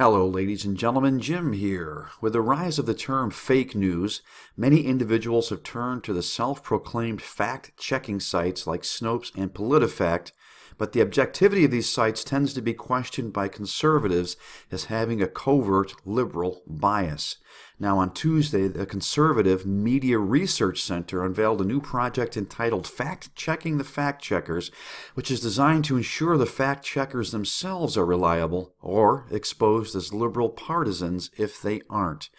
Hello, ladies and gentlemen, Jim here. With the rise of the term fake news, many individuals have turned to the self-proclaimed fact-checking sites like Snopes and PolitiFact, but the objectivity of these sites tends to be questioned by conservatives as having a covert liberal bias. Now, on Tuesday, the conservative Media Research Center unveiled a new project entitled Fact-Checking the Fact-Checkers, which is designed to ensure the fact-checkers themselves are reliable or exposed as liberal partisans if they aren't.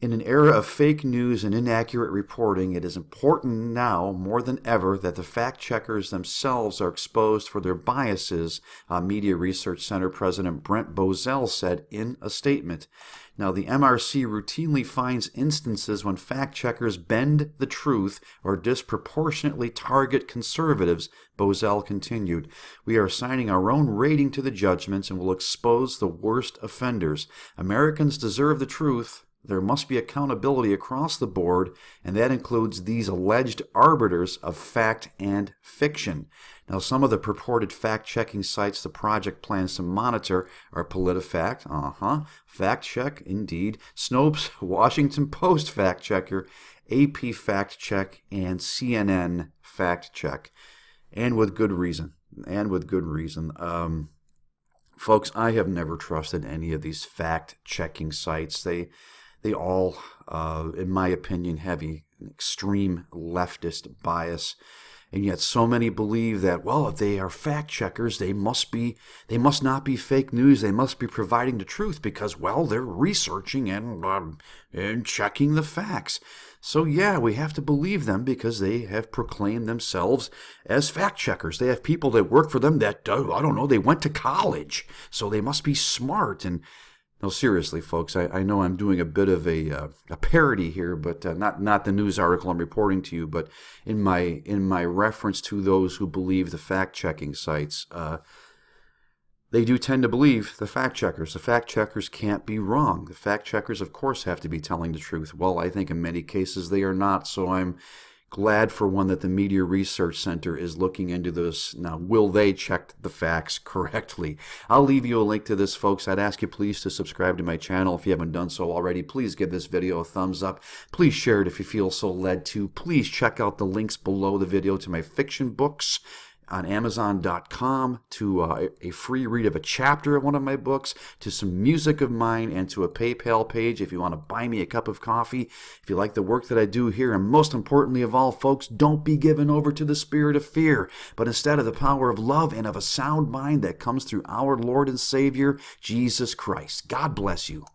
In an era of fake news and inaccurate reporting, it is important now more than ever that the fact-checkers themselves are exposed for their biases, Media Research Center President Brent Bozell said in a statement. Now, the MRC routinely finds instances when fact-checkers bend the truth or disproportionately target conservatives, Bozell continued. We are assigning our own rating to the judgments and will expose the worst offenders. Americans deserve the truth. There must be accountability across the board, and that includes these alleged arbiters of fact and fiction. Now, some of the purported fact-checking sites the project plans to monitor are PolitiFact, Fact Check, Indeed, Snopes, Washington Post Fact Checker, AP Fact Check, and CNN Fact Check. And with good reason. Folks, I have never trusted any of these fact-checking sites. They all, in my opinion, have an extreme leftist bias, and yet so many believe that, well, if they are fact checkers, they must not be fake news. They must be providing the truth because, well, they're researching and checking the facts. So yeah, we have to believe them because they have proclaimed themselves as fact checkers. They have people that work for them that I don't know. They went to college, so they must be smart and. No, seriously, folks, I know I'm doing a bit of a parody here, but not the news article I'm reporting to you, but in my reference to those who believe the fact-checking sites, they do tend to believe the fact-checkers. The fact-checkers can't be wrong. The fact-checkers, of course, have to be telling the truth. Well, I think in many cases they are not, so I'm glad for one that the Media Research Center is looking into this. Now, will they check the facts correctly? I'll leave you a link to this, folks. I'd ask you please to subscribe to my channel if you haven't done so already. Please give this video a thumbs up. Please share it if you feel so led to. Please check out the links below the video to my fiction books on Amazon.com, to a free read of a chapter of one of my books, to some music of mine, and to a PayPal page if you want to buy me a cup of coffee, if you like the work that I do here. And most importantly of all, folks, don't be given over to the spirit of fear, but instead of the power of love and of a sound mind that comes through our Lord and Savior, Jesus Christ. God bless you.